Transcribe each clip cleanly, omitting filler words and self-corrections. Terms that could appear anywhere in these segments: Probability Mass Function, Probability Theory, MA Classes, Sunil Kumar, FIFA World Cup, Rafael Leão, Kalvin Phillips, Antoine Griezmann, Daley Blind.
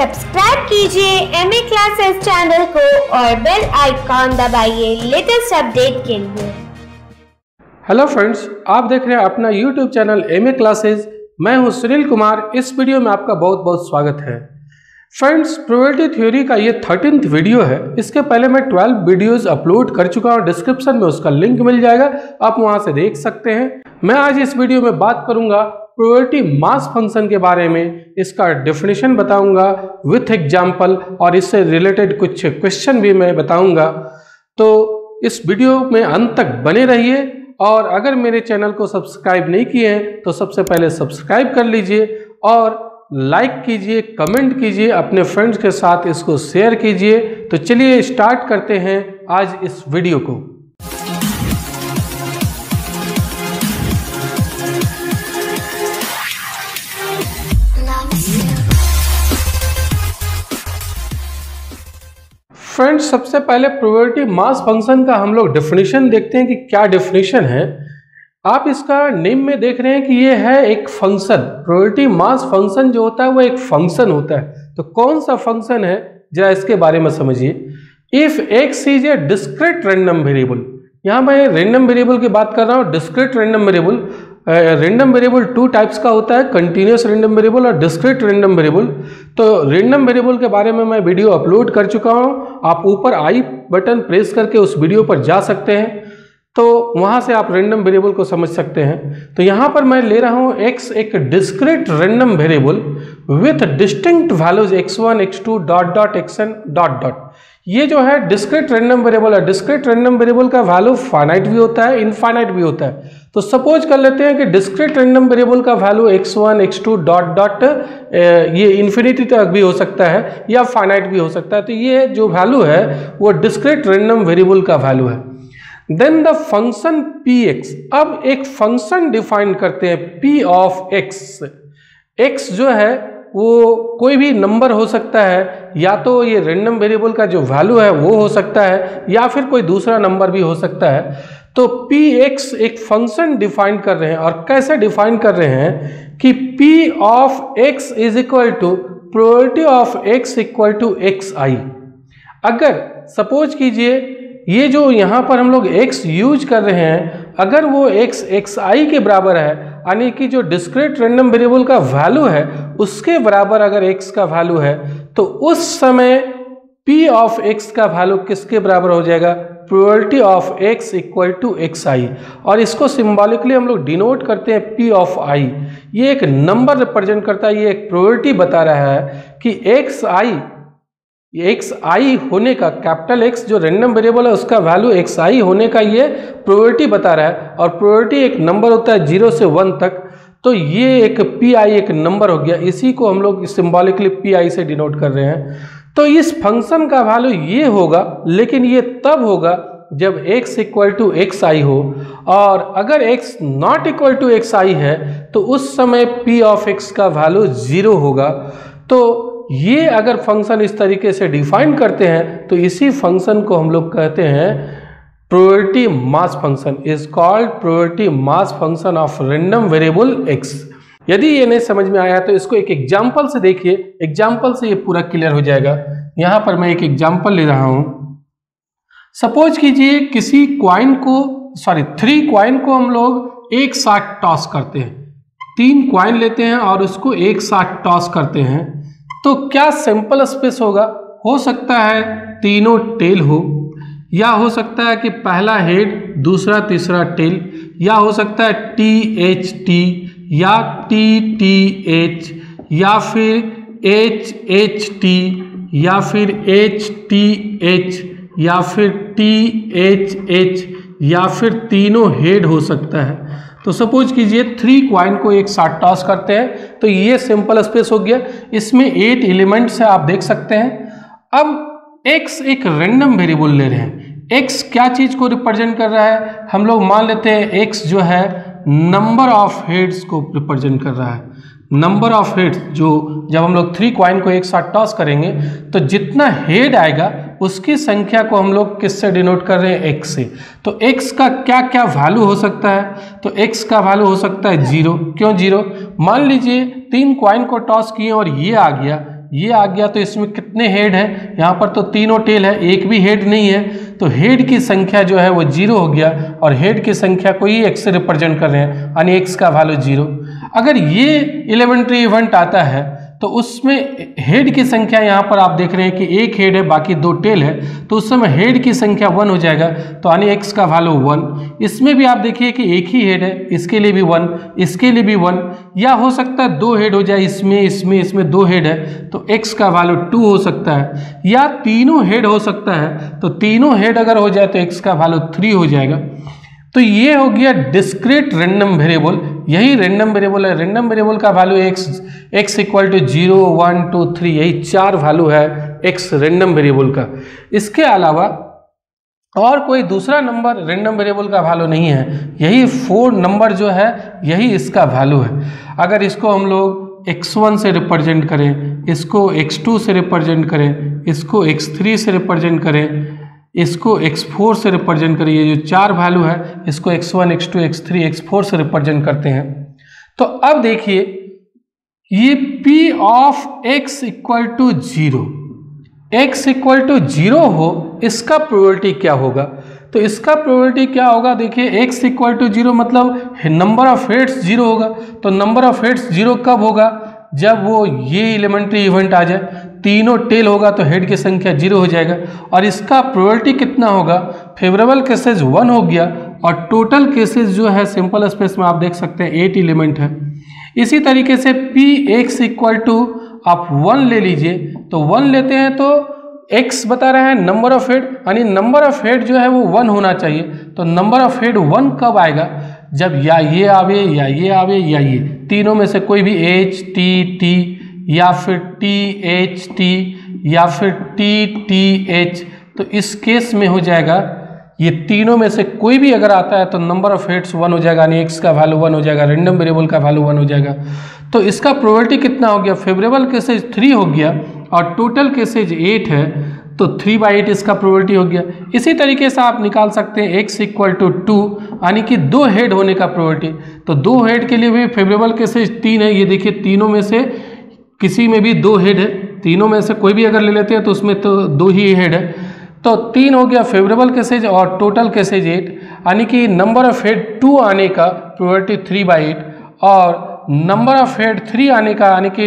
Subscribe कीजिए MA classes channel को और बेल आइकॉन दबाइए लेटेस्ट अपडेट के लिए। हेलो फ्रेंड्स, आप देख रहे हैं अपना यूट्यूब चैनल एमए क्लासेस। मैं हूं सुनील कुमार। इस वीडियो में आपका बहुत बहुत स्वागत है। फ्रेंड्स, प्रोबेबिलिटी थ्योरी का ये 13th वीडियो है। इसके पहले मैं 12 वीडियोस अपलोड कर चुका हूँ। डिस्क्रिप्शन में उसका लिंक मिल जाएगा, आप वहाँ से देख सकते हैं। मैं आज इस वीडियो में बात करूँगा प्रोबेबिलिटी मास फंक्शन के बारे में। इसका डेफिनेशन बताऊँगा विथ एग्जाम्पल और इससे रिलेटेड कुछ क्वेश्चन भी मैं बताऊँगा। तो इस वीडियो में अंत तक बने रहिए और अगर मेरे चैनल को सब्सक्राइब नहीं किए हैं तो सबसे पहले सब्सक्राइब कर लीजिए और लाइक कीजिए, कमेंट कीजिए, अपने फ्रेंड्स के साथ इसको शेयर कीजिए। तो चलिए स्टार्ट करते हैं आज इस वीडियो को। फ्रेंड्स, सबसे पहले प्रोबेबिलिटी मास फंक्शन का हम लोग डेफिनेशन देखते हैं कि क्या डेफिनेशन है। आप इसका नेम में देख रहे हैं कि ये है एक फंक्शन। प्रोबेबिलिटी मास फंक्शन जो होता है वो एक फंक्शन होता है। तो कौन सा फंक्शन है, जरा इसके बारे में समझिए। If x is a discrete random variable, यहाँ मैं रैंडम वेरिएबल की बात कर रहा हूँ। Discrete random variable, random variable 2 types का होता है, कंटीन्यूअस रैंडम वेरिएबल और डिस्क्रीट रैंडम वेरिएबल। तो रैंडम वेरिएबल के बारे में मैं वीडियो अपलोड कर चुका हूँ। आप ऊपर आई बटन प्रेस करके उस वीडियो पर जा सकते हैं, तो वहाँ से आप रैंडम वेरिएबल को समझ सकते हैं। तो यहाँ पर मैं ले रहा हूँ एक्स एक discrete random variable with distinct values x1, x2 dot dot xn dot dot. ये जो है डिस्क्रीट रैंडम वेरिएबल है। डिस्क्रीट रैंडम वेरिएबल का वैल्यू फाइनाइट भी होता है, इनफाइनाइट भी होता है। तो सपोज कर लेते हैं कि डिस्क्रीट रैंडम वेरिएबल का value x1, x2 dot dot, ये इन्फिनिटी तक भी हो सकता है या फाइनाइट भी हो सकता है। तो ये जो वैल्यू है वो डिस्क्रीट रैंडम वेरिएबल का वैल्यू है। Then the function P x, अब एक फंक्शन डिफाइन करते हैं पी ऑफ एक्स। एक्स जो है वो कोई भी नंबर हो सकता है, या तो ये रैंडम वेरिएबल का जो वैल्यू है वो हो सकता है या फिर कोई दूसरा नंबर भी हो सकता है। तो पी एक्स एक फंक्शन डिफाइन कर रहे हैं। और कैसे डिफाइन कर रहे हैं कि P of x is equal to probability of x equal to x आई। अगर सपोज कीजिए ये जो यहाँ पर हम लोग एक्स यूज कर रहे हैं, अगर वो एक्स एक्स आई के बराबर है, यानी कि जो डिस्क्रीट रैंडम वेरिएबल का वैल्यू है उसके बराबर अगर एक्स का वैल्यू है, तो उस समय पी ऑफ एक्स का वैल्यू किसके बराबर हो जाएगा, probability of x equal to x आई। और इसको सिम्बॉलिकली हम लोग डिनोट करते हैं पी ऑफ आई। ये एक नंबर रिप्रेजेंट करता है, ये एक प्रोबेबिलिटी बता रहा है कि एक्स आई होने का, कैपिटल एक्स जो रैंडम वेरिएबल है उसका वैल्यू एक्स आई होने का ये प्रोबेबिलिटी बता रहा है। और प्रोबेबिलिटी एक नंबर होता है 0 से 1 तक। तो ये एक पी आई एक नंबर हो गया, इसी को हम लोग सिम्बॉलिकली पी आई से डिनोट कर रहे हैं। तो इस फंक्शन का वैल्यू ये होगा, लेकिन ये तब होगा जब x इक्वल टू एक्स आई हो। और अगर x not equal to x आई है तो उस समय पी ऑफ एक्स का वैल्यू 0 होगा। तो ये अगर फंक्शन इस तरीके से डिफाइन करते हैं तो इसी फंक्शन को हम लोग कहते हैं probability mass function. Is called probability mass function of random variable x। यदि ये नहीं समझ में आया तो इसको एक एग्जाम्पल से देखिए, एग्जाम्पल से ये पूरा क्लियर हो जाएगा। यहाँ पर मैं एक एग्जाम्पल ले रहा हूँ। सपोज कीजिए किसी क्वाइन को, सॉरी 3 क्वाइन को हम लोग एक साथ टॉस करते हैं। 3 क्वाइन लेते हैं और उसको एक साथ टॉस करते हैं, तो क्या सैंपल स्पेस होगा? हो सकता है तीनों टेल हो, या हो सकता है कि पहला हेड, दूसरा तीसरा टेल, या हो सकता है THT या TTH या फिर HHT या फिर HTH या फिर THH या फिर तीनों हेड हो सकता है। तो सपोज कीजिए 3 क्वाइन को एक साथ टॉस करते हैं, तो ये सिंपल स्पेस हो गया। इसमें 8 एलिमेंट्स है, आप देख सकते हैं। अब एक्स एक रैंडम वेरिएबल ले रहे हैं। एक्स क्या चीज़ को रिप्रेजेंट कर रहा है, हम लोग मान लेते हैं एक्स जो है नंबर ऑफ हेड्स को रिप्रेजेंट कर रहा है। नंबर ऑफ हेड्स, जो जब हम लोग 3 क्वाइन को एक साथ टॉस करेंगे तो जितना हेड आएगा उसकी संख्या को हम लोग किससे डिनोट कर रहे हैं, x से। तो x का क्या क्या वैल्यू हो सकता है, तो x का वैल्यू हो सकता है 0। क्यों 0? मान लीजिए 3 क्वाइन को टॉस किए और ये आ गया, ये आ गया, तो इसमें कितने हेड हैं, यहाँ पर तो तीनों टेल है, एक भी हेड नहीं है, तो हेड की संख्या जो है वो जीरो हो गया और हेड की संख्या को ही एक्स से रिप्रेजेंट कर रहे हैं, यानी एक्स का वैल्यू जीरो। अगर ये एलिमेंट्री इवेंट आता है तो उसमें हेड की संख्या यहाँ पर आप देख रहे हैं कि एक हेड है बाकी दो टेल है, तो उस समय हेड की संख्या वन हो जाएगा, तो यानी एक्स का वैल्यू वन। इसमें भी आप देखिए कि एक ही हेड है, इसके लिए भी वन, इसके लिए भी वन, या हो सकता है दो हेड हो जाए, इसमें इसमें इसमें दो हेड है तो एक्स का वैल्यू टू हो सकता है, या तीनों हेड हो सकता है, तो तीनों हेड अगर हो जाए तो एक्स का वैल्यू थ्री हो जाएगा। तो ये हो गया डिस्क्रीट रैंडम वेरिएबल, यही रैंडम वेरिएबल है। रैंडम वेरिएबल का वैल्यू एक्स इक्वल टू 0, 1, 2, 3, यही चार वैल्यू है एक्स रैंडम वेरिएबल का। इसके अलावा और कोई दूसरा नंबर रैंडम वेरिएबल का वैल्यू नहीं है, यही 4 नंबर जो है यही इसका वैल्यू है। अगर इसको हम लोग x1 से रिप्रेजेंट करें, इसको x2 से रिप्रेजेंट करें, इसको x3 से रिप्रेजेंट करें, इसको x4 से रिप्रेजेंट करिए, ये जो चार वैल्यू है इसको x1, x2, x3, x4 से रिप्रेजेंट करते हैं। तो अब देखिए ये p of x equal to 0, x equal to 0 हो, इसका प्रोबेबिलिटी क्या होगा, तो इसका प्रोबेबिलिटी क्या होगा, देखिए x इक्वल टू 0 मतलब नंबर ऑफ हेड्स 0 होगा, तो नंबर ऑफ हेड्स 0 कब होगा, जब वो ये एलिमेंट्री इवेंट आ जाए, तीनों टेल होगा तो हेड की संख्या जीरो हो जाएगा, और इसका प्रोबेबिलिटी कितना होगा, फेवरेबल केसेज 1 हो गया, और टोटल केसेज जो है सिंपल स्पेस में आप देख सकते हैं 8 एलिमेंट है। इसी तरीके से पी एक्स इक्वल टू आप 1 ले लीजिए, तो 1 लेते हैं तो x बता रहा है नंबर ऑफ हेड, यानी नंबर ऑफ हेड जो है वो 1 होना चाहिए, तो नंबर ऑफ हेड 1 कब आएगा, जब या ये आवे या ये आवे या ये, तीनों में से कोई भी h t t या फिर टी एच टी या फिर टी टी एच, तो इस केस में हो जाएगा ये तीनों में से कोई भी अगर आता है तो नंबर ऑफ हेड्स 1 हो जाएगा, यानी एक्स का वैल्यू 1 हो जाएगा, रैंडम वेरिएबल का वैल्यू 1 हो जाएगा। तो इसका प्रोबेबिलिटी कितना हो गया, फेवरेबल केसेज 3 हो गया और टोटल केसेज 8 है, तो 3/8 इसका प्रोबेबिलिटी हो गया। इसी तरीके से आप निकाल सकते हैं x इक्वल टू 2, यानी कि 2 हेड होने का प्रोबेबिलिटी, तो 2 हेड के लिए भी फेवरेबल केसेज 3 है, ये देखिए तीनों में से किसी में भी 2 हेड है, तीनों में से कोई भी अगर ले लेते हैं तो उसमें तो 2 ही हेड है, तो 3 हो गया फेवरेबल केसेज और टोटल केसेज 8, यानी कि नंबर ऑफ हेड 2 आने का प्रोबेबिलिटी 3/8 और नंबर ऑफ हेड 3 आने का, यानी कि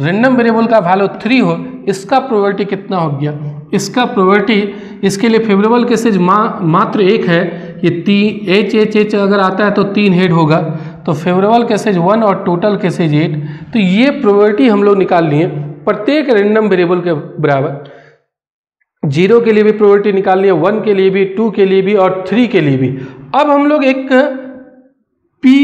रैंडम वेरिएबल का वैल्यू 3 हो, इसका प्रोबेबिलिटी कितना हो गया, इसका प्रोबेबिलिटी इसके लिए फेवरेबल केसेज मात्र 1 है, ये एच अगर आता है तो 3 हेड होगा, तो फेवरेबल केसेज 1 और टोटल केसेज 8, तो ये प्रोबेबिलिटी हम लोग निकाल लिए प्रत्येक रैंडम वेरिएबल के बराबर। 0 के लिए भी प्रोबेबिलिटी निकाल लिए, 1 के लिए भी, 2 के लिए भी और 3 के लिए भी। अब हम लोग एक p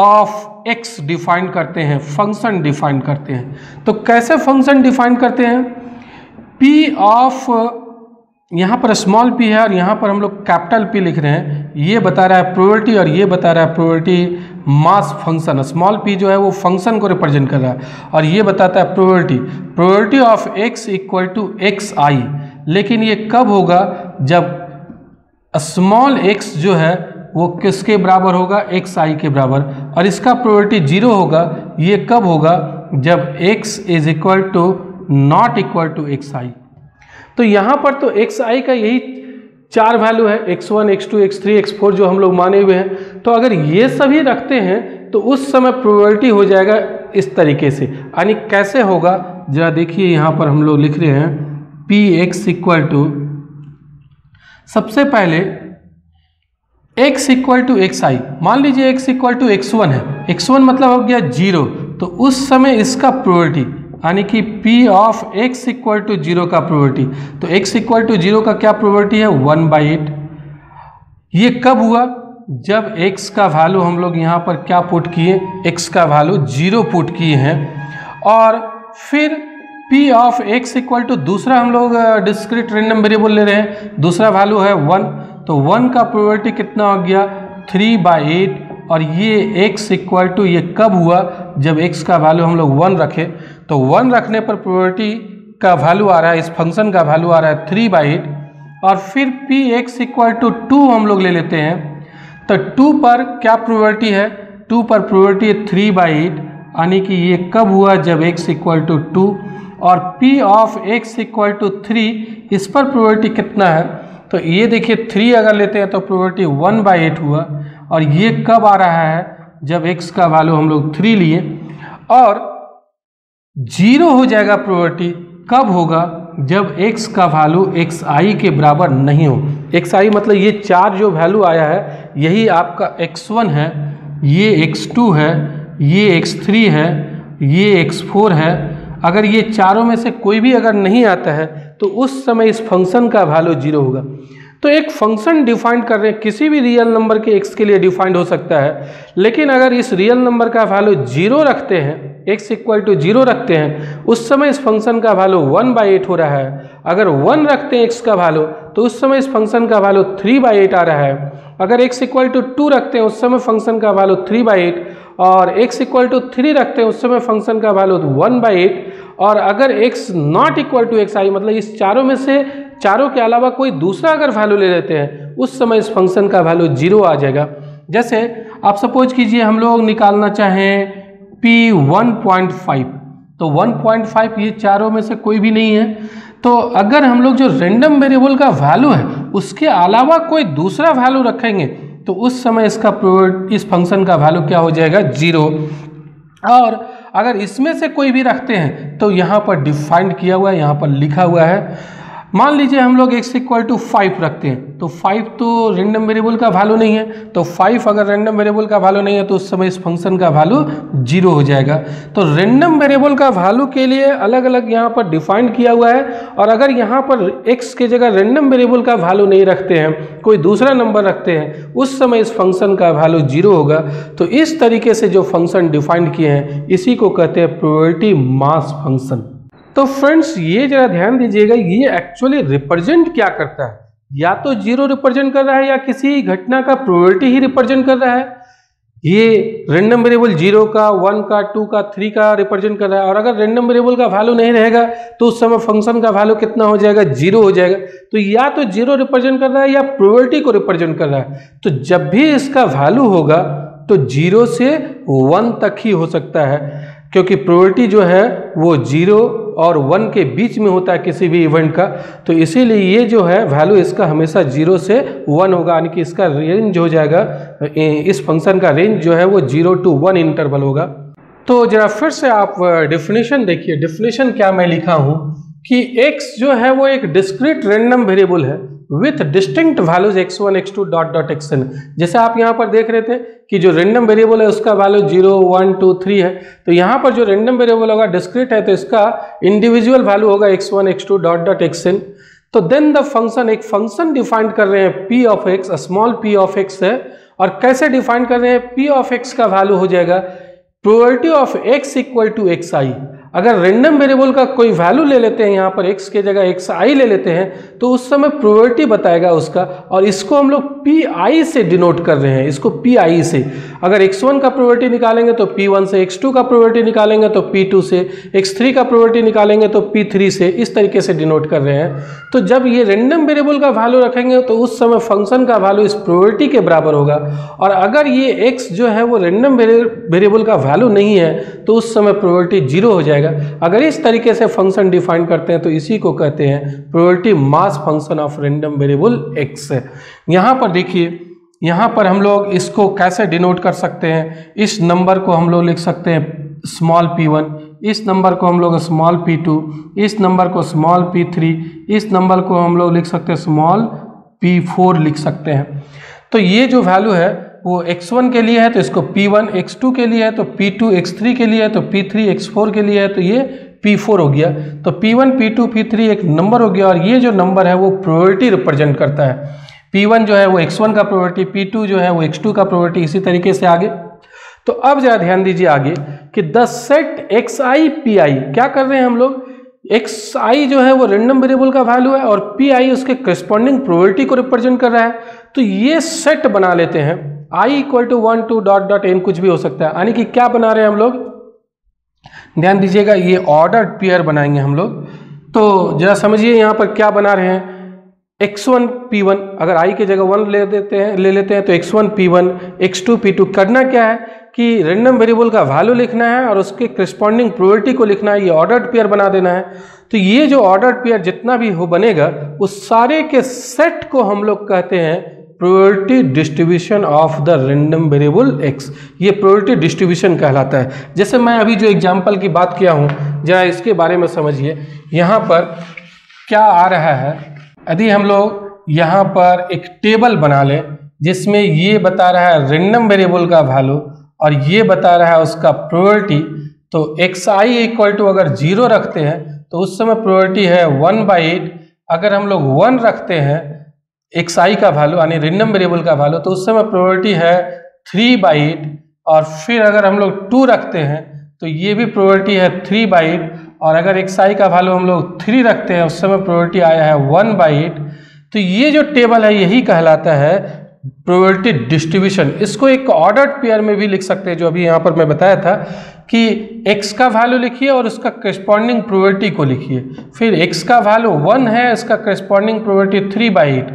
ऑफ x डिफाइन करते हैं, फंक्शन डिफाइन करते हैं, तो कैसे फंक्शन डिफाइन करते हैं, p ऑफ यहाँ पर स्मॉल p है और यहाँ पर हम लोग कैपिटल P लिख रहे हैं, ये बता रहा है प्रोबेबिलिटी और ये बता रहा है probability mass function. Small p जो है वो फंक्शन को रिप्रेजेंट कर रहा है और ये बताता है probability of x equal to x आई, लेकिन ये कब होगा, जब स्मॉल x जो है वो किसके बराबर होगा, एक्स आई के बराबर, और इसका प्रोबेबिलिटी 0 होगा, ये कब होगा, जब x is equal to not equal to x आई। तो यहाँ पर तो एक्स आई का यही चार वैल्यू है, x1, x2, x3, x4 जो हम लोग माने हुए हैं, तो अगर ये सभी रखते हैं तो उस समय प्रोबेबिलिटी हो जाएगा इस तरीके से, यानी कैसे होगा, जरा देखिए यहाँ पर हम लोग लिख रहे हैं पी एक्स इक्वल टू, सबसे पहले x इक्वल टू एक्स आई, मान लीजिए x इक्वल टू x1 है, x1 मतलब हो गया 0, तो उस समय इसका प्रोबेबिलिटी यानी कि p of x equal to 0 का प्रोबेबिलिटी, तो x इक्वल टू 0 का क्या प्रोबेबिलिटी है, 1/8। ये कब हुआ, जब x का वैल्यू हम लोग यहाँ पर क्या पुट किए, x का वैल्यू 0 पुट किए हैं, और फिर p of x equal to दूसरा हम लोग डिस्क्रीट रैंडम वेरिएबल ले रहे हैं, दूसरा वैल्यू है 1, तो 1 का प्रोबेबिलिटी कितना हो गया, 3/8, और ये x इक्वल टू ये कब हुआ, जब x का वैल्यू हम लोग 1 रखें, तो 1 रखने पर प्रोबेबिलिटी का वैल्यू आ रहा है, इस फंक्शन का वैल्यू आ रहा है 3/8, और फिर पी एक्स इक्वल टू 2 हम लोग ले लेते हैं, तो 2 पर क्या प्रोबेबिलिटी है, 2 पर प्रोबेबिलिटी 3/8, यानी कि ये कब हुआ, जब x इक्वल टू 2, और P of x equal to 3, इस पर प्रोबेबिलिटी कितना है? तो ये देखिए 3 अगर लेते हैं तो प्रोबेबिलिटी 1/8 हुआ, और ये कब आ रहा है जब x का वैल्यू हम लोग 3 लिए, और 0 हो जाएगा प्रोबेबिलिटी कब होगा जब x का वैल्यू xi के बराबर नहीं हो। xi मतलब ये 4 जो वैल्यू आया है यही आपका x1 है, ये x2 है, ये x3 है, ये x4 है। अगर ये चारों में से कोई भी अगर नहीं आता है तो उस समय इस फंक्शन का वैल्यू 0 होगा। तो एक फंक्शन डिफाइंड कर रहे हैं, किसी भी रियल नंबर के x के लिए डिफाइंड हो सकता है, लेकिन अगर इस रियल नंबर का वैल्यू 0 रखते हैं, x इक्वल टू 0 रखते हैं, उस समय इस फंक्शन का वैल्यू 1/8 हो रहा है। अगर 1 रखते हैं x का वैल्यू तो उस समय इस फंक्शन का वैल्यू 3/8 आ रहा है। अगर x इक्वल टू 2 रखते हैं उस समय फंक्शन का वैल्यू 3/8, और x इक्वल टू 3 रखते हैं उस समय फंक्शन का वैल्यू 1/8, और अगर x not equal to xi मतलब इस चारों में से चारों के अलावा कोई दूसरा अगर वैल्यू ले लेते हैं उस समय इस फंक्शन का वैल्यू 0 आ जाएगा। जैसे आप सपोज कीजिए हम लोग निकालना चाहें p 1.5, तो 1.5 ये चारों में से कोई भी नहीं है, तो अगर हम लोग जो रेंडम वेरिएबल का वैल्यू है उसके अलावा कोई दूसरा वैल्यू रखेंगे तो उस समय इसका इस फंक्शन का वैल्यू क्या हो जाएगा 0, और अगर इसमें से कोई भी रखते हैं तो यहाँ पर डिफाइंड किया हुआ है, यहाँ पर लिखा हुआ है। मान लीजिए हम लोग x इक्वल टू 5 रखते हैं, तो 5 तो रेंडम वेरिएबल का वैल्यू नहीं है, तो 5 अगर रेंडम वेरिएबल का वैल्यू नहीं है तो उस समय इस फंक्शन का वैल्यू 0 हो जाएगा। तो रेंडम वेरिएबल का वैल्यू के लिए अलग अलग यहाँ पर डिफाइंड किया हुआ है, और अगर यहाँ पर x के जगह रेंडम वेरिएबल का वैल्यू नहीं रखते हैं, कोई दूसरा नंबर रखते हैं, उस समय इस फंक्शन का वैल्यू 0 होगा। तो इस तरीके से जो फंक्शन डिफाइंड किए हैं इसी को कहते हैं प्रोबेबिलिटी मास फंक्शन। तो फ्रेंड्स ये जरा ध्यान दीजिएगा, ये एक्चुअली रिप्रेजेंट क्या करता है, या तो 0 रिप्रेजेंट कर रहा है या किसी घटना का प्रोबेबिलिटी ही रिप्रेजेंट कर रहा है। ये रेंडम वेरिएबल 0 का, 1 का, 2 का, 3 का रिप्रेजेंट कर रहा है, और अगर रेंडम वेरिएबल का वैल्यू नहीं रहेगा तो उस समय फंक्शन का वैल्यू कितना हो जाएगा 0 हो जाएगा। तो या तो 0 रिप्रेजेंट कर रहा है या प्रोबेबिलिटी को रिप्रेजेंट कर रहा है। तो जब भी इसका वैल्यू होगा तो 0 से 1 तक ही हो सकता है, क्योंकि प्रोबेबिलिटी जो है वो 0 और 1 के बीच में होता है किसी भी इवेंट का। तो इसीलिए ये जो है वैल्यू इसका हमेशा 0 से 1 होगा, यानी कि इसका रेंज हो जाएगा, इस फंक्शन का रेंज जो है वो 0 से 1 इंटरवल होगा। तो जरा फिर से आप डेफिनेशन देखिए, डेफिनेशन क्या मैं लिखा हूँ कि x जो है वो एक डिस्क्रीट रेंडम वेरिएबल है with distinct values x1, x2 dot xn। जैसे आप यहाँ पर देख रहे थे कि जो रेंडम वेरिएबल है उसका वैल्यू 0, 1, 2, 3 है, तो यहाँ पर जो रेंडम वेरिएबल होगा डिस्क्रीट है तो इसका इंडिविजुअल वैल्यू होगा x1, x2 डॉट xn। तो देन द फंक्शन, एक फंक्शन डिफाइन कर रहे हैं p of x, small p of x है, और कैसे डिफाइन कर रहे हैं, p ऑफ x का वैल्यू हो जाएगा probability of x equal to xi। अगर रेंडम वेरिएबल का कोई वैल्यू ले लेते हैं, यहाँ पर x के जगह xi ले लेते हैं, तो उस समय प्रोबेबिलिटी बताएगा उसका, और इसको हम लोग pi से डिनोट कर रहे हैं, इसको pi से। अगर x1 का प्रोबेबिलिटी निकालेंगे तो p1 से, x2 का प्रोबेबिलिटी निकालेंगे तो p2 से, x3 का प्रोबेबिलिटी निकालेंगे तो p3 से, इस तरीके से डिनोट कर रहे हैं। तो जब ये रेंडम वेरिएबल का वैल्यू रखेंगे तो उस समय फंक्शन का वैल्यू इस प्रोबेबिलिटी के बराबर होगा, और अगर ये x जो है वो रेंडम वेरिएबल का वैल्यू नहीं है तो उस समय प्रोबेबिलिटी 0 हो जाएगा। अगर इस तरीके से फंक्शन डिफाइन करते हैं तो इसी को कहते हैं probability mass function of random variable x। यहां पर देखिए, यहां पर हम लोग इसको कैसे डिनोट कर सकते हैं, इस नंबर को हम लोग लिख सकते हैं स्मॉल p1, इस नंबर को हम लोग स्मॉल p2, इस नंबर को स्मॉल p3, इस नंबर को हम लोग लिख सकते हैं स्मॉल p4 लिख सकते हैं। तो ये जो वैल्यू है वो x1 के लिए है तो इसको p1, x2 के लिए है तो p2, x3 के लिए है तो p3, x4 के लिए है तो ये p4 हो गया। तो p1, p2, p3 एक नंबर हो गया, और ये जो नंबर है वो प्रोबेबिलिटी रिप्रेजेंट करता है। p1 जो है वो x1 का प्रोबेबिलिटी, p2 जो है वो x2 का प्रोबेबिलिटी, इसी तरीके से आगे। तो अब जरा ध्यान दीजिए आगे कि द सेट xi pi, क्या कर रहे हैं हम लोग, xi जो है वो रेंडम वेरिएबल का वैल्यू है और pi उसके करस्पॉन्डिंग प्रोबेबिलिटी को रिप्रेजेंट कर रहा है। तो ये सेट बना लेते हैं i equal to 1, 2 dot dot n, कुछ भी हो सकता है, यानी कि क्या बना रहे हैं हम लोग, ध्यान दीजिएगा ये ऑर्डर पेयर बनाएंगे हम लोग। तो जरा समझिए यहाँ पर क्या बना रहे हैं, x1 p1, अगर i के जगह 1 ले लेते हैं तो x1 p1, x2 p2। करना क्या है कि रैंडम वेरिएबल का वैल्यू लिखना है और उसके करस्पॉन्डिंग प्रोबेबिलिटी को लिखना है, ये ऑर्डर्ड पेयर बना देना है। तो ये जो ऑर्डर्ड पेयर जितना भी हो बनेगा उस सारे के सेट को हम लोग कहते हैं probability distribution of the random variable x. ये प्रोबेबिलिटी डिस्ट्रीब्यूशन कहलाता है। जैसे मैं अभी जो एग्जाम्पल की बात किया हूँ, जरा इसके बारे में समझिए। यहाँ पर क्या आ रहा है, यदि हम लोग यहाँ पर एक टेबल बना लें जिसमें ये बता रहा है रैंडम वेरिएबल का वैल्यू और ये बता रहा है उसका प्रोबेबिलिटी, तो xi इक्वल टू अगर जीरो रखते हैं तो उस समय प्रोबेबिलिटी है 1/8, अगर हम लोग 1 रखते हैं xi का वैल्यू यानी रैंडम वेरिएबल का वैल्यू तो उस समय प्रोबेबिलिटी है 3/8, और फिर अगर हम लोग 2 रखते हैं तो ये भी प्रोबेबिलिटी है 3/8, और अगर xi का वैल्यू हम लोग 3 रखते हैं उस समय प्रोबेबिलिटी आया है 1/8। तो ये जो टेबल है यही कहलाता है प्रोबेबिलिटी डिस्ट्रीब्यूशन। इसको एक ऑर्डर्ड पेयर में भी लिख सकते हैं, जो अभी यहाँ पर मैं बताया था कि x का वैल्यू लिखिए और उसका करस्पॉन्डिंग प्रोबेबिलिटी को लिखिए। फिर x का वैल्यू 1 है, इसका करस्पॉन्डिंग प्रोबेबिलिटी 3/8।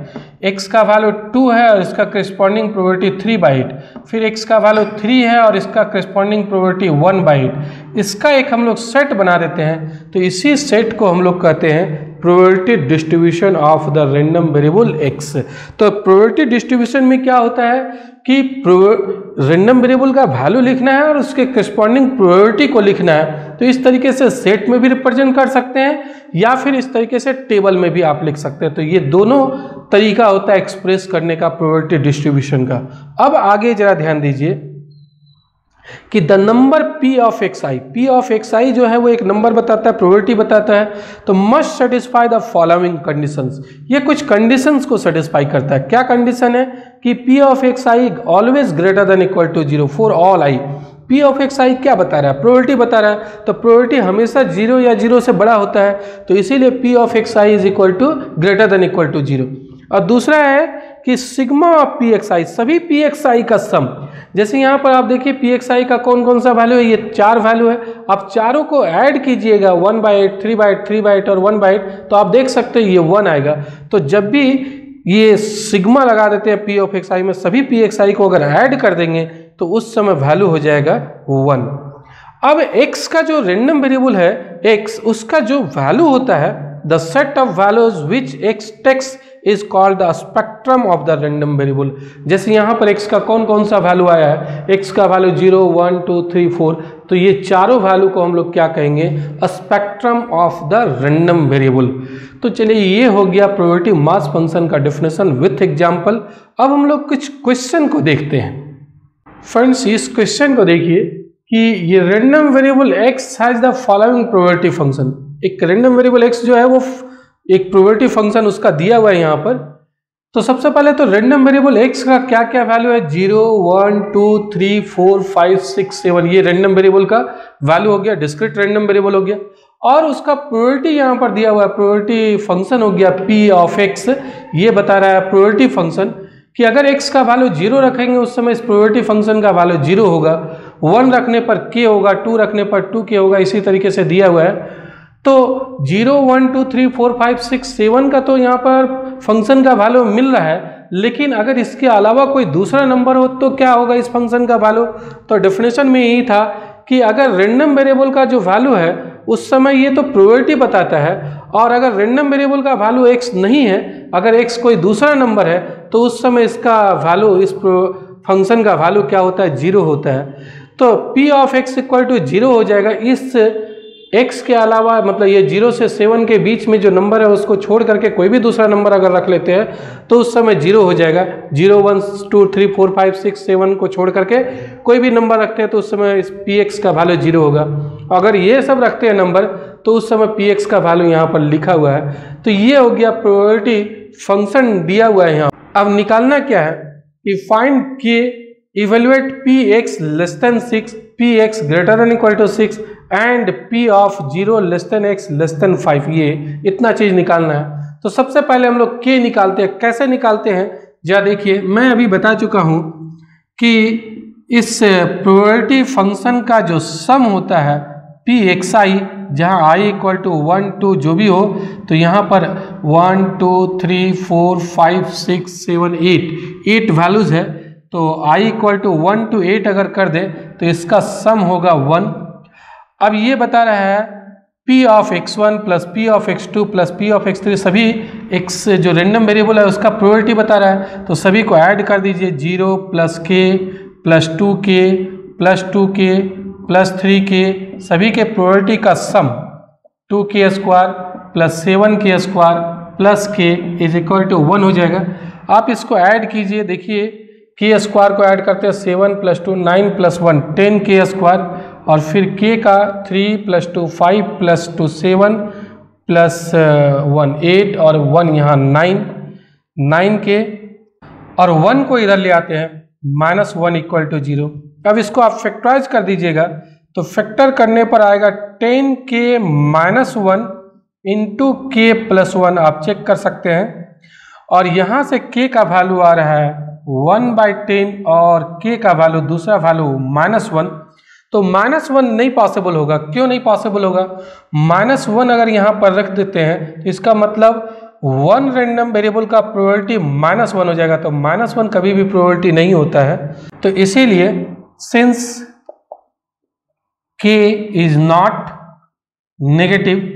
x का वैल्यू 2 है और इसका करस्पॉन्डिंग प्रोबेबिलिटी 3/8। फिर x का वैल्यू 3 है और इसका करस्पॉन्डिंग प्रोबेबिलिटी 1/8। इसका एक हम लोग सेट बना देते हैं, तो इसी सेट को हम लोग कहते हैं probability distribution of the random variable x. तो प्रोबेबिलिटी डिस्ट्रीब्यूशन में क्या होता है कि रैंडम वेरिएबल का वैल्यू लिखना है और उसके करस्पॉन्डिंग प्रोबेबिलिटी को लिखना है। तो इस तरीके से सेट में भी रिप्रेजेंट कर सकते हैं या फिर इस तरीके से टेबल में भी आप लिख सकते हैं। तो ये दोनों तरीका होता है एक्सप्रेस करने का प्रोबेबिलिटी डिस्ट्रीब्यूशन का। अब आगे जरा ध्यान दीजिए कि the number p of xi जो है वो एक नंबर बताता है, प्रोबेबिलिटी बताता है। तो must satisfy the following conditions, ये कुछ कंडीशंस को सेटिस्फाई करता है। क्या कंडीशन है कि p of xi always greater than equal to 0 for all i। p of xi क्या बता रहा है, प्रोबेबिलिटी बता रहा है, तो प्रोबेबिलिटी हमेशा 0 या 0 से बड़ा होता है, तो इसीलिए p of xi is equal to greater than equal to 0। और दूसरा है कि सिग्मा ऑफ pxi, सभी pxi का सम। जैसे यहाँ पर आप देखिए pxi का कौन कौन सा वैल्यू है, ये 4 वैल्यू है। आप चारों को ऐड कीजिएगा 1/8, 3/8, 3/8 और 1/8, तो आप देख सकते हैं ये 1 आएगा। तो जब भी ये सिग्मा लगा देते हैं p ऑफ xi में, सभी pxi को अगर ऐड कर देंगे तो उस समय वैल्यू हो जाएगा 1। अब x का जो रेंडम वेरिएबल है x, उसका जो वैल्यू होता है the set of values which x takes is called the spectrum of the random variable. जैसे यहाँ पर x का कौन कौन सा वैल्यू आया है, x का वैल्यू 0, 1, 2, 3, 4, तो ये चारों वैल्यू को हम लोग क्या कहेंगे, spectrum of the random variable. तो चलिए ये हो गया प्रोबेबिलिटी मास फंक्शन का डेफिनेशन विथ एग्जाम्पल। अब हम लोग कुछ क्वेश्चन को देखते हैं। फ्रेंड्स, इस क्वेश्चन को देखिए कि ये random variable x has the following probability function. एक रैंडम वेरिएबल x जो है वो एक प्रोबेबिलिटी फंक्शन उसका दिया हुआ है यहाँ पर। तो सबसे पहले तो रैंडम वेरिएबल x का क्या क्या वैल्यू है, 0, 1, 2, 3, 4, 5, 6, 7, ये रैंडम वेरिएबल का वैल्यू हो गया, डिस्क्रीट रैंडम वेरिएबल हो गया। और उसका प्रोबेबिलिटी यहाँ पर दिया हुआ है, प्रोबेबिलिटी फंक्शन हो गया p ऑफ x। ये बता रहा है प्रोबेबिलिटी फंक्शन कि अगर x का वैल्यू 0 रखेंगे उस समय इस प्रोबेबिलिटी फंक्शन का वैल्यू 0 होगा, 1 रखने पर k होगा, 2 रखने पर 2k होगा, इसी तरीके से दिया हुआ है। तो 0, 1, 2, 3, 4, 5, 6, 7 का तो यहाँ पर फंक्शन का वैल्यू मिल रहा है, लेकिन अगर इसके अलावा कोई दूसरा नंबर हो तो क्या होगा इस फंक्शन का वैल्यू। तो डेफिनेशन में यही था कि अगर रैंडम वेरिएबल का जो वैल्यू है उस समय ये तो प्रोबेबिलिटी बताता है, और अगर रैंडम वेरिएबल का वैल्यू x नहीं है, अगर x कोई दूसरा नंबर है तो उस समय इसका वैल्यू, इस फंक्शन का वैल्यू क्या होता है, 0 होता है। तो p of x equal to 0 हो जाएगा इस x के अलावा, मतलब ये 0 से 7 के बीच में जो नंबर है उसको छोड़ करके कोई भी दूसरा नंबर अगर रख लेते हैं तो उस समय 0 हो जाएगा। 0, 1, 2, 3, 4, 5, 6, 7 को छोड़ करके कोई भी नंबर रखते हैं तो उस समय इस px का वैल्यू 0 होगा। अगर ये सब रखते हैं नंबर तो उस समय px का वैल्यू यहाँ पर लिखा हुआ है। तो ये हो गया प्रोबेबिलिटी फंक्शन दिया हुआ है यहाँ। अब निकालना क्या है कि find k, evaluate px less than 6, px greater than equal to 6 and p of 0 less than x less than 5, ये इतना चीज निकालना है। तो सबसे पहले हम लोग k निकालते हैं। कैसे निकालते हैं जरा देखिए, मैं अभी बता चुका हूँ कि इस प्रोबेबिलिटी फंक्शन का जो सम होता है pxi, जहाँ i इक्वल टू 1, 2 जो भी हो, तो यहाँ पर 1, 2, 3, 4, 5, 6, 7, 8 वैल्यूज है। तो i इक्वल टू 1 to 8 अगर कर दे तो इसका सम होगा 1। अब ये बता रहा है p of x1 plus p of x2 plus p of x3 सभी x जो रेंडम वेरिएबल है उसका प्रोबेबिलिटी बता रहा है, तो सभी को ऐड कर दीजिए 0 plus k plus 2k plus 2k plus 3k सभी के प्रोबेबिलिटी का sum 2k square plus 7k square plus k is equal to 1 हो जाएगा। आप इसको ऐड कीजिए, देखिए के स्क्वायर को ऐड करते हैं 7 प्लस 2 9 प्लस 1 10 के स्क्वायर और फिर के का 3 प्लस 2 5 प्लस 2 7 प्लस 1 8 और 1 यहाँ 9 9 के और 1 को इधर ले आते हैं -1 इक्वल टू 0। अब इसको आप फैक्टराइज कर दीजिएगा तो फैक्टर करने पर आएगा 10k - 1 इंटू k प्लस 1। आप चेक कर सकते हैं और यहाँ से k का वैल्यू आ रहा है 1/10 और k का वैल्यू दूसरा वैल्यू -1। तो -1 नहीं पॉसिबल होगा। क्यों नहीं पॉसिबल होगा? -1 अगर यहाँ पर रख देते हैं तो इसका मतलब 1 रेंडम वेरिएबल का प्रोबेबिलिटी -1 हो जाएगा, तो -1 कभी भी प्रोबेबिलिटी नहीं होता है। तो इसीलिए since k is not negative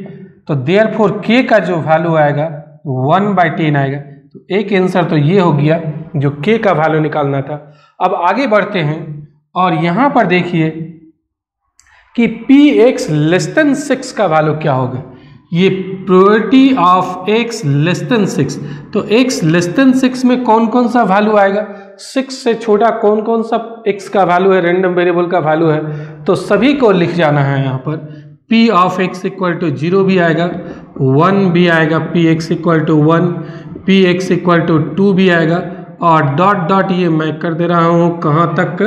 तो देयरफॉर k का जो वैल्यू आएगा 1/10 आएगा। तो एक आंसर तो ये हो गया जो k का वैल्यू निकालना था। अब आगे बढ़ते हैं और यहाँ पर देखिए कि px <6 का वैल्यू क्या होगा। ये प्रोबेबिलिटी ऑफ x <6, तो x <6 में कौन कौन सा वैल्यू आएगा, 6 से छोटा कौन कौन सा x का वैल्यू है, रेंडम वेरिएबल का वैल्यू है, तो सभी को लिख जाना है। यहाँ पर p of x equal to 0 भी आएगा, 1 भी आएगा, px equal to 1, px equal to 2 भी आएगा और डॉट डॉट ये मैं कर दे रहा हूँ कहाँ तक,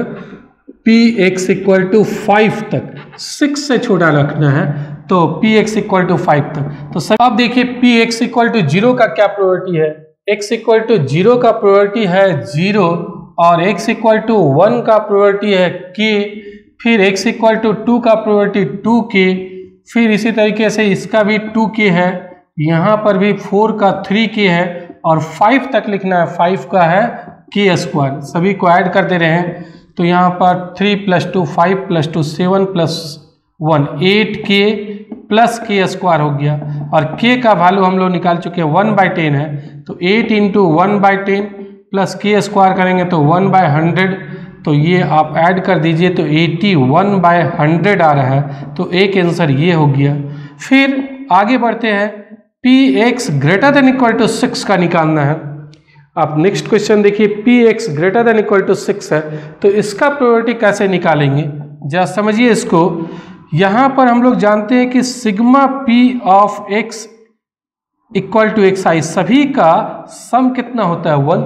px इक्वल टू 5 तक, 6 से छोटा रखना है तो px इक्वल टू 5 तक। तो सब आप देखिए px इक्वल टू 0 का क्या प्रोबेबिलिटी है, x इक्वल टू 0 का प्रोबेबिलिटी है 0 और x इक्वल टू 1 का प्रोबेबिलिटी है k, फिर x इक्वल टू 2 का प्रोबेबिलिटी 2k, फिर इसी तरीके से इसका भी 2k है, यहाँ पर भी 4 का 3k है और 5 तक लिखना है, 5 का है k स्क्वायर, सभी को ऐड करते रहे हैं तो यहाँ पर 3 plus 2 5 plus 2 7 plus 1 8k plus k square हो गया और k का वैल्यू हम लोग निकाल चुके हैं 1/10 है, तो 8 into 1/10 प्लस k स्क्वायर करेंगे तो 1/100, तो ये आप ऐड कर दीजिए तो 81/100 आ रहा है। तो एक आंसर ये हो गया। फिर आगे बढ़ते हैं, px > 6 का निकालना है। आप नेक्स्ट क्वेश्चन देखिए, px > 6 है तो इसका प्रोबेबिलिटी कैसे निकालेंगे, जरा समझिए इसको। यहाँ पर हम लोग जानते हैं कि sigma p of x equal to xi सभी का सम कितना होता है 1,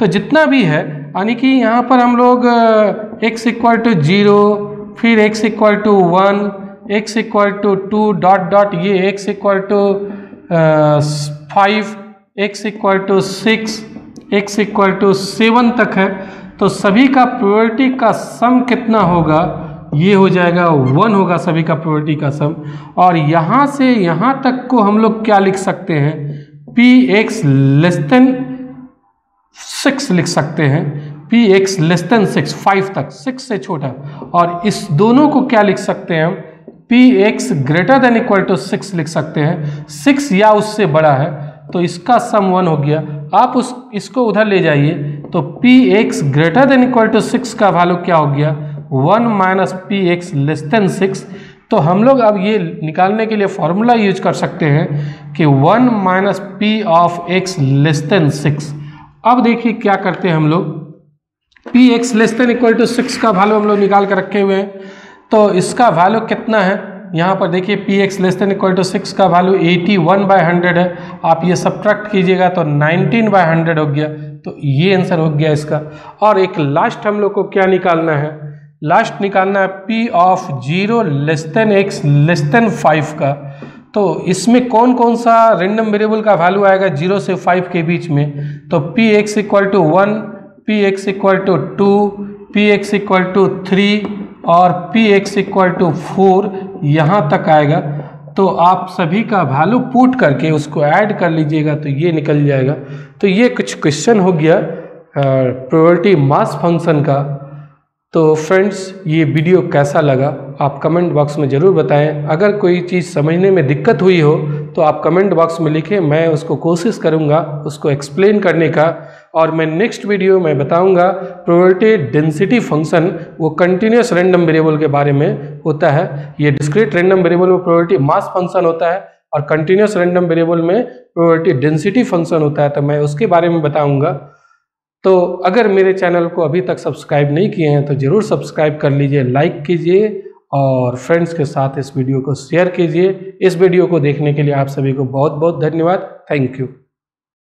तो जितना भी है यानी कि यहाँ पर हम लोग x इक्वल टू 0 फिर x equal to 1 x equal to 2 dot dot ये x equal to 5 x equal to 6 x equal to 7 तक है, तो सभी का प्रोबेबिलिटी का सम कितना होगा, ये हो जाएगा 1 होगा सभी का प्रोबेबिलिटी का सम। और यहाँ से यहाँ तक को हम लोग क्या लिख सकते हैं, px <6 लिख सकते हैं, px <6 5 तक 6 से छोटा, और इस दोनों को क्या लिख सकते हैं, px > 6 लिख सकते हैं, 6 या उससे बड़ा है तो इसका सम 1 हो गया। आप उस इसको उधर ले जाइए तो px > 6 का वैल्यू क्या हो गया 1 - px <6। तो हम लोग अब ये निकालने के लिए फॉर्मूला यूज कर सकते हैं कि 1 - p of x <6। अब देखिए क्या करते हैं हम लोग, px < 6 का वैल्यू हम लोग निकाल कर रखे हुए हैं तो इसका वैल्यू कितना है, यहाँ पर देखिए px < 6 का वैल्यू 81/100 है, आप ये सब्ट्रैक्ट कीजिएगा तो 19/100 हो गया, तो ये आंसर हो गया इसका। और एक लास्ट हम लोग को क्या निकालना है, लास्ट निकालना है p of 0 x <5 का, तो इसमें कौन कौन सा रेंडम वेरिएबल का वैल्यू आएगा 0 से 5 के बीच में, तो px = 1 px = 2 px = 3 और px = 4 यहाँ तक आएगा। तो आप सभी का वैल्यू पुट करके उसको ऐड कर लीजिएगा तो ये निकल जाएगा। तो ये कुछ क्वेश्चन हो गया प्रोबेबिलिटी मास फंक्शन का। तो फ्रेंड्स ये वीडियो कैसा लगा आप कमेंट बॉक्स में ज़रूर बताएं। अगर कोई चीज़ समझने में दिक्कत हुई हो तो आप कमेंट बॉक्स में लिखें, मैं उसको कोशिश करूँगा उसको एक्सप्लेन करने का। और मैं नेक्स्ट वीडियो में बताऊंगा प्रोबेबिलिटी डेंसिटी फंक्शन, वो कंटिन्यूस रैंडम वेरिएबल के बारे में होता है। ये डिस्क्रीट रैंडम वेरिएबल में प्रोबेबिलिटी मास फंक्शन होता है और कंटिन्यूस रैंडम वेरिएबल में प्रोबेबिलिटी डेंसिटी फंक्शन होता है, तो मैं उसके बारे में बताऊंगा। तो अगर मेरे चैनल को अभी तक सब्सक्राइब नहीं किए हैं तो ज़रूर सब्सक्राइब कर लीजिए, लाइक कीजिए और फ्रेंड्स के साथ इस वीडियो को शेयर कीजिए। इस वीडियो को देखने के लिए आप सभी को बहुत बहुत धन्यवाद। Thank you.